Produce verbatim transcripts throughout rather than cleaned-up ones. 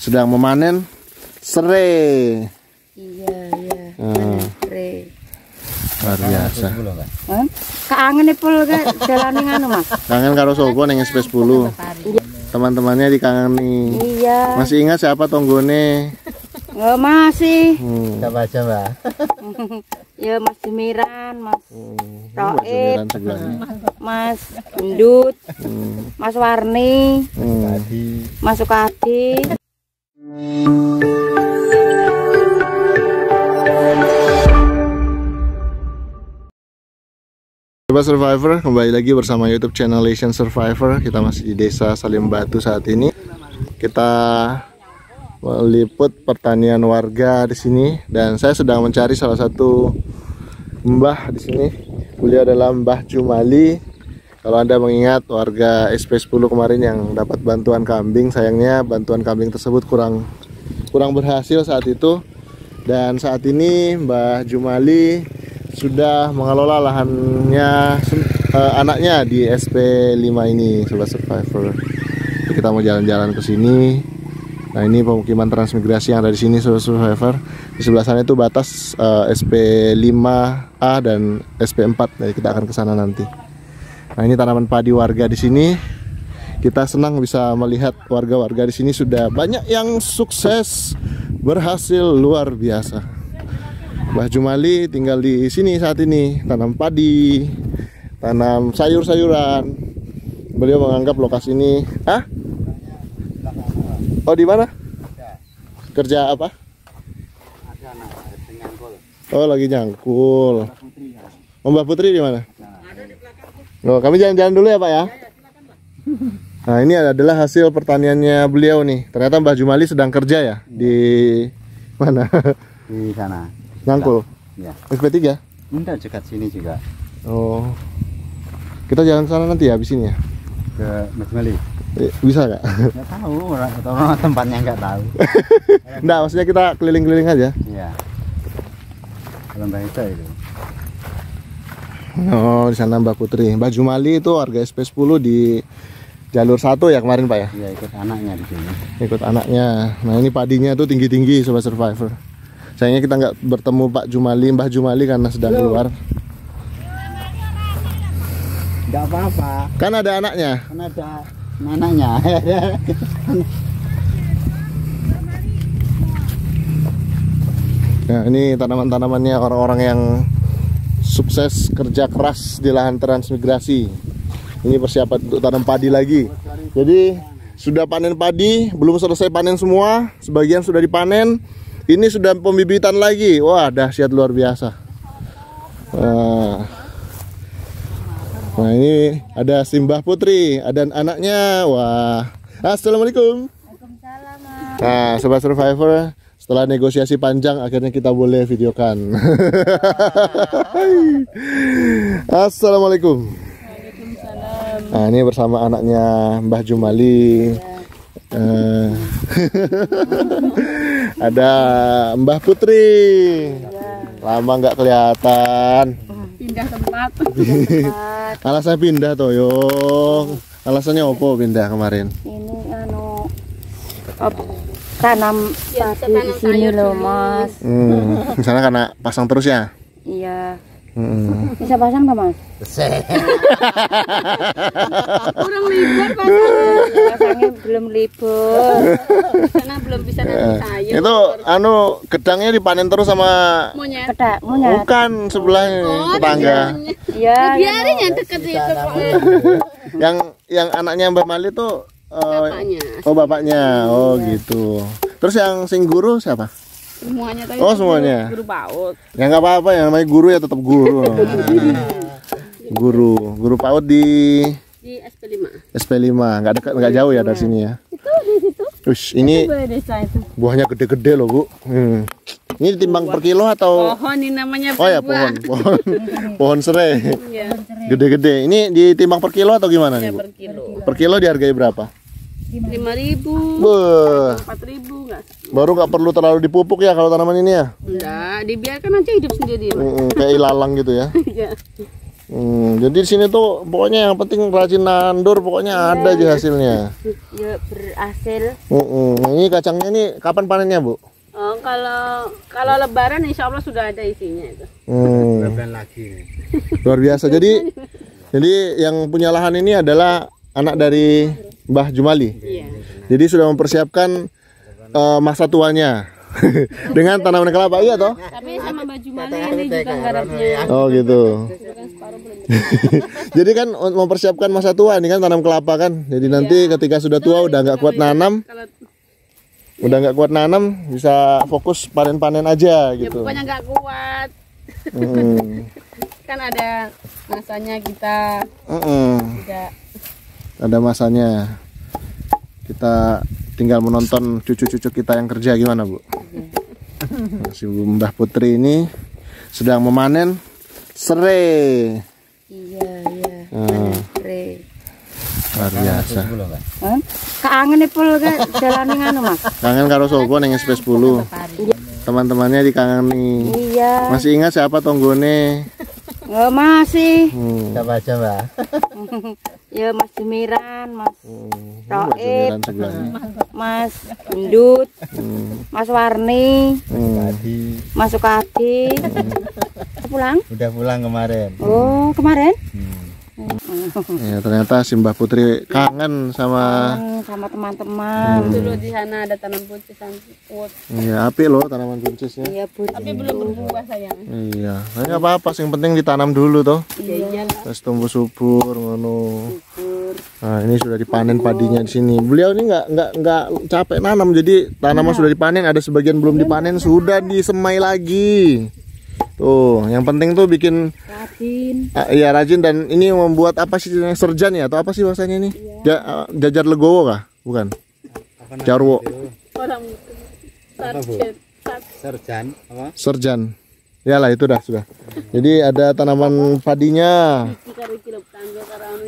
sedang memanen serai. Iya, iya. Nah. Serai. Luar biasa. Kangen pul ke jalani anu, Mas. Kangen karo sopo ning S P sepuluh. Teman-temannya dikangeni. Iya. Masih ingat siapa tonggone? Oh, masih. Siapa aja, Mbak? Ya Mas Jumiran, Mas hmm. Roib, Mas Indut, hmm. Mas Warni, hmm. Mas Sukati. Sobat Survivor, kembali lagi bersama YouTube channel Asian Survivor. Kita masih di desa Salim Batu saat ini. Kita meliput pertanian warga di sini dan saya sedang mencari salah satu mbah di sini. Beliau adalah Mbah Jumali. Kalau Anda mengingat warga S P sepuluh kemarin yang dapat bantuan kambing, sayangnya bantuan kambing tersebut kurang kurang berhasil saat itu. Dan saat ini Mbah Jumali sudah mengelola lahannya eh, anaknya di S P lima ini, Sobat Survivor. Kita mau jalan-jalan ke sini. Nah, ini pemukiman transmigrasi yang ada di sini, Sobat Survivor. Di sebelah sana itu batas eh, S P lima A dan S P empat. Jadi kita akan ke sana nanti. Nah, ini tanaman padi warga di sini. Kita senang bisa melihat warga-warga di sini sudah banyak yang sukses, berhasil luar biasa. Mbah Jumali tinggal di sini saat ini, tanam padi, tanam sayur-sayuran. Beliau menganggap lokasi ini, ah? Oh, di mana? Kerja apa? Oh, lagi nyangkul. Oh, Mbah Putri di mana? Oh, kami jalan-jalan dulu ya, Pak ya. Nah, ini adalah hasil pertaniannya beliau nih. Ternyata Mbah Jumali sedang kerja ya di mana? Di sana. Nyangkul? Ya. S P tiga? Enggak, dekat sini juga. Oh. Kita jalan sana nanti ya, habis ini ya? Ke Mas Jumali? Eh, bisa nggak? Nggak tahu, orang, orang tempatnya nggak tahu. Nggak, maksudnya kita keliling-keliling aja? Iya. Kalau Mbak Ita itu. Oh, di sana Mbak Putri. Mbak Jumali itu warga S P sepuluh di jalur satu ya kemarin Pak ya? Iya, ikut anaknya di sini. Ikut anaknya. Nah, ini padinya tuh tinggi-tinggi, Sobat Survivor. Sayangnya kita nggak bertemu Pak Jumali, Mbah Jumali karena sedang Loh. keluar. Nggak apa-apa. Kan ada anaknya. Kan ada anaknya. Nah, ini tanaman-tanamannya orang-orang yang sukses kerja keras di lahan transmigrasi. Ini persiapan untuk tanam padi lagi. Jadi sudah panen padi, belum selesai panen semua, sebagian sudah dipanen. Ini sudah pembibitan lagi. Wah, dahsyat luar biasa. Nah, nah ini ada Simbah Putri, ada anaknya. Wah. Assalamualaikum. Waalaikumsalam. Nah, Sobat Survivor, setelah negosiasi panjang akhirnya kita boleh videokan. Assalamualaikum. Waalaikumsalam. Nah, ini bersama anaknya Mbah Jumali. Uh, ada Mbah Putri, lama nggak kelihatan. Pindah tempat. Alasannya pindah toyong. Alasannya opo pindah kemarin? Ini anu op, tanam padi di sini loh Mas. Hmm, misalnya karena pasang terus ya? Iya. Hmm. Bisa pasang nggak Mas? Kurang libur pasangnya, belum libur karena belum bisa nanam sayur. Itu anu gedangnya dipanen terus sama monyet. Kedak, monyet. Bukan sebelahnya oh, tetangga. Iya. Biarin yang deket itu. Yang yang anaknya Mbak Mali tuh uh, bapaknya. Oh bapaknya, oh ya. Gitu. Terus yang sing guru siapa? Semuanya tadi. Oh semuanya. Guru, guru PAUD. Ya nggak apa-apa, yang namanya guru ya tetap guru. Guru, guru PAUD di di S P lima. S P lima, nggak dekat, nggak jauh ya dari sini ya. Itu di situ. Ush, ini buahnya gede-gede loh Bu. Hmm. Ini ditimbang buah per kilo atau? Pohon ini namanya. Oh ya pohon, pohon, pohon serai. Gede-gede. Ini ditimbang per kilo atau gimana ya, nih Bu? Per kilo. Per kilo dihargai berapa? Lima ribu, empat ribu nggak? Baru nggak perlu terlalu dipupuk ya kalau tanaman ini ya? Enggak, dibiarkan aja hidup sendiri. Mm -mm, kayak ilalang gitu ya? Hmm, jadi di sini tuh pokoknya yang penting rajin nandur, pokoknya ya, ada aja hasilnya. Ya berhasil. Uh, uh. Ini kacangnya ini kapan panennya, Bu? Oh, kalau kalau Lebaran Insya Allah sudah ada isinya itu. Hmm. Lebaran lagi. Luar biasa. Jadi jadi yang punya lahan ini adalah anak dari Mbah Jumali. Iya. Jadi sudah mempersiapkan uh, masa tuanya. Dengan tanaman kelapa, iya toh? Tapi sama Mbah Jumali ini juga garapnya. Oh gitu. Jadi kan mempersiapkan masa tua ini kan tanam kelapa kan. Jadi iya. Nanti ketika sudah tua udah nggak kuat nanam, kalau... udah nggak kuat nanam bisa fokus panen-panen aja gitu. Ya, pokoknya nggak kuat. Hmm. Kan ada masanya kita. Uh-uh. Tidak. Ada masanya. Kita tinggal menonton cucu-cucu kita yang kerja gimana, Bu? Nah, si Mbah Putri ini sedang memanen serai. Iya, iya. Nah. Serai. Luar biasa. Hmm? Kangen pul ke jalani anu, Mas. Kangen karo sopo ning S P sepuluh. Teman-temannya dikangeni. Iya. Masih ingat siapa tonggone? Oh, masih. Hmm. Siapa aja, Mbak? Ya Mas Jumiran, Mas hmm. Roib, Mas Indut, hmm. Mas Warni, hmm. Mas Sukati. Pulang? Udah pulang kemarin. Oh, kemarin? Hmm. Ya, ternyata si Mbah Putri kangen sama hmm, sama teman-teman. Hmm. Dulu di sana ada tanam buncis. Iya, api loh tanaman buncisnya. Iya, tapi belum berbuah sayang. Iya, enggak apa-apa, yang penting ditanam dulu toh. Iya, terus tumbuh subur ngono. Nah, ini sudah dipanen padinya di sini. Beliau ini enggak enggak enggak capek nanam, jadi tanaman sudah dipanen, ada sebagian belum dipanen sudah disemai lagi. Tuh, yang penting tuh bikin rajin. Uh, iya, rajin dan ini membuat apa sih serjan ya atau apa sih bahasanya ini? Iya. Ja, uh, jajar legowo kah? Bukan. Apa Jarwo. Orang sarjan. Serjan apa? Serjan. Iyalah itu dah sudah. Jadi ada tanaman padinya.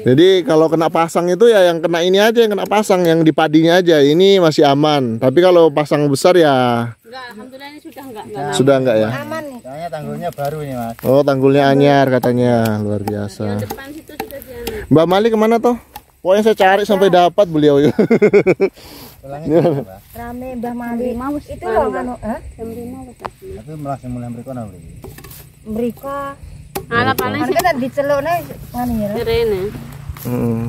Jadi kalau kena pasang itu ya yang kena ini aja, yang kena pasang yang di padinya aja. Ini masih aman. Tapi kalau pasang besar ya enggak, alhamdulillah ini sudah enggak enggak. Sudah enggak ya? Aman. Soalnya tanggulnya baru nih, Mas. Oh, tanggulnya anyar katanya. Luar biasa. Yang depan situ sudah dianyar. Mbak Mali kemana toh? Pokoknya saya cari sampai dapat beliau. Pulangnya kenapa? Rame Mbah Mali. Itu loh anu, hah? Jam lima wis. Tapi mulai mulai Meriko nang mriki. Meriko. Ala paling sing kan dicelukne ngene ya. Rene. Heeh.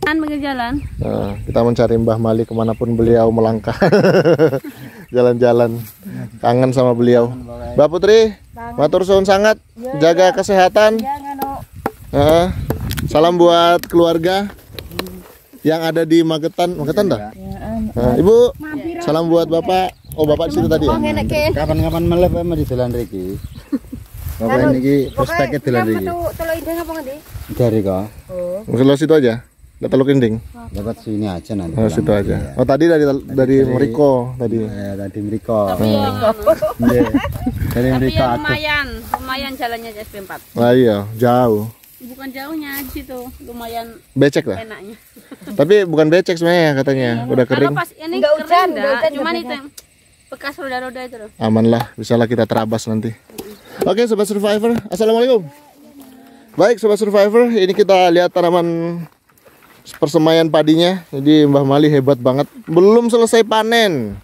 Kan jalan. Nah, kita mencari Mbah Mali kemanapun beliau melangkah. Jalan-jalan. Kangen sama beliau. Mbak Putri, matur suwun sangat. Jaga kesehatan. Uh, salam buat keluarga yang ada di Magetan. Magetan dah? Uh, Ibu, salam buat Bapak. Oh, Bapak situ tadi ya? Kapan-kapan melep emang di jalan riki. Bapak ini prospeknya di jalan riki. Telo ideng apa ngendi? Dari kok. Oh. Mungkin lo situ aja. Enggak terlalu kending. Lewat sini aja nanti. Oh, situ aja. Oh, tadi dari dari Meriko tadi. Ya, tadi Meriko. Tapi lumayan, lumayan jalannya S P empat. Lah iya, jauh. Bukan jauhnya di situ, lumayan becek lah. Enaknya. Tapi bukan becek sebenarnya katanya, udah kering. Karena pas ini enggak hujan, cuman itu bekas roda-roda itu loh. Aman lah, bisalah kita terabas nanti. Oke, Sobat Survivor. Assalamualaikum. Baik, Sobat Survivor, ini kita lihat tanaman persemaian padinya. Jadi Mbah Mali hebat banget. Belum selesai panen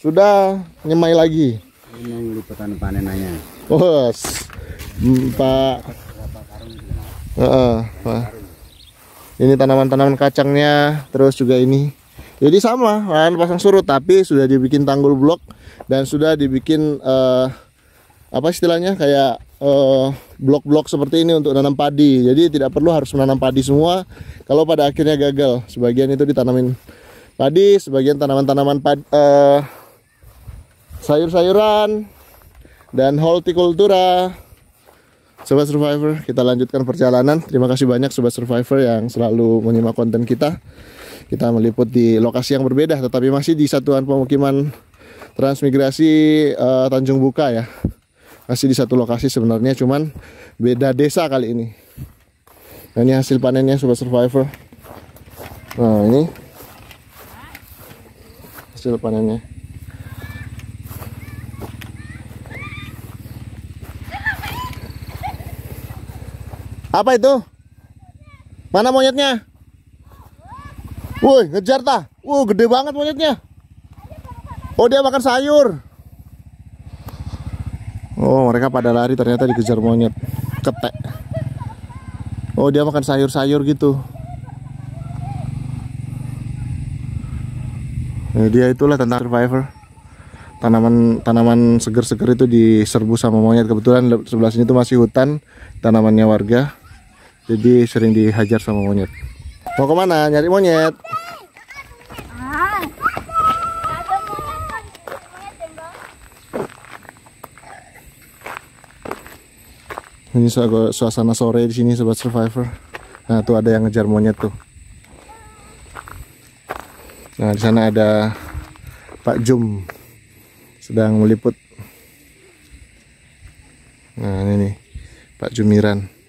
sudah nyemai lagi. Ini lipatan panenannya. Oh, Pak. Uh, uh, ini tanaman-tanaman kacangnya, terus juga ini. Jadi sama, lahan pasang surut tapi sudah dibikin tanggul blok dan sudah dibikin uh, apa istilahnya kayak blok-blok uh, seperti ini untuk nanam padi. Jadi tidak perlu harus menanam padi semua. Kalau pada akhirnya gagal, sebagian itu ditanamin padi, sebagian tanaman-tanaman uh, sayur-sayuran dan hortikultura. Sobat Survivor, kita lanjutkan perjalanan. Terima kasih banyak Sobat Survivor yang selalu menyimak konten kita. Kita meliput di lokasi yang berbeda, tetapi masih di Satuan Pemukiman Transmigrasi uh, Tanjung Buka ya. Masih di satu lokasi sebenarnya, cuman beda desa kali ini. Nah, ini hasil panennya Sobat Survivor. Nah, ini hasil panennya. Apa itu? Mana monyetnya? Woi, ngejar tah. Wuh, gede banget monyetnya. Oh, dia makan sayur. Oh, mereka pada lari ternyata dikejar monyet. Ketek. Oh, dia makan sayur-sayur gitu. Nah, dia itulah tentang Survivor. Tanaman-tanaman seger-seger itu diserbu sama monyet. Kebetulan sebelah sini itu masih hutan, tanamannya warga. Jadi sering dihajar sama monyet. Mau kemana? Nyari monyet. Ini suasana sore di sini sobat Survivor. Nah, tuh ada yang ngejar monyet tuh. Nah, di sana ada Pak Jum sedang meliput. Nah, ini nih Pak Jumiran.